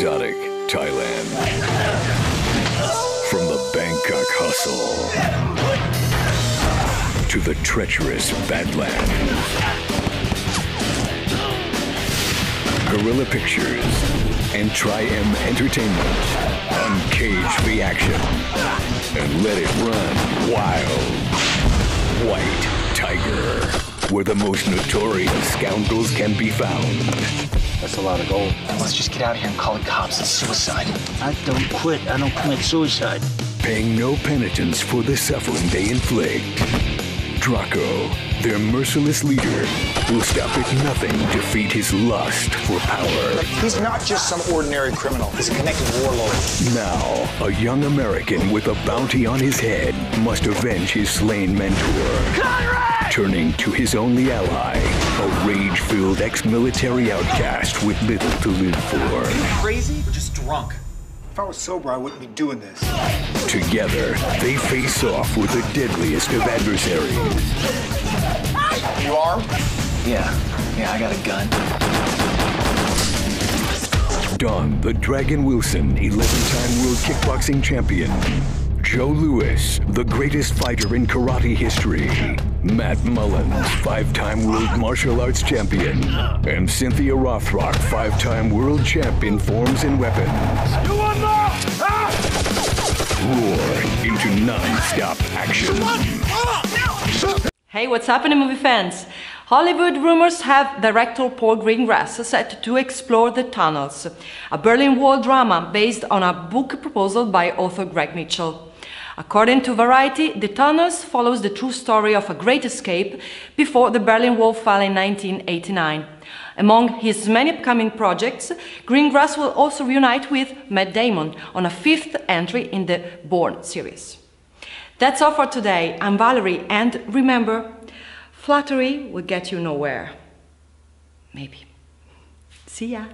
exotic Thailand. From the Bangkok hustle to the treacherous Badland. Gorilla Pictures and Tri-M Entertainment uncage the action and let it run wild. White Tiger. Where the most notorious scoundrels can be found. That's a lot of gold. Let's just get out of here and call the cops. It's suicide. I don't quit. I don't commit suicide. Paying no penitence for the suffering they inflict. Draco, their merciless leader, will stop at nothing to feed his lust for power. He's not just some ordinary criminal. He's a connected warlord. Now, a young American with a bounty on his head must avenge his slain mentor. Conrad! Turning to his only ally, a rage-filled ex-military outcast with little to live for. Are you crazy? We're just drunk. If I was sober, I wouldn't be doing this. Together, they face off with the deadliest of adversaries. You armed? Yeah, I got a gun. Don the Dragon Wilson, 11-time world kickboxing champion. Joe Lewis, the greatest fighter in karate history. Matt Mullins, 5-time world martial arts champion. And Cynthia Rothrock, 5-time world champ in forms and weapons. You want more? Ah! Roar into non-stop action. Hey, what's happening, movie fans? Hollywood rumors have director Paul Greengrass set to explore The Tunnels, a Berlin Wall drama based on a book proposal by author Greg Mitchell. According to Variety, The Tunnels follows the true story of a great escape before the Berlin Wall fell in 1989. Among his many upcoming projects, Greengrass will also reunite with Matt Damon on a 5th entry in the Bourne series. That's all for today. I'm Valerie, and remember, flattery will get you nowhere. Maybe. See ya!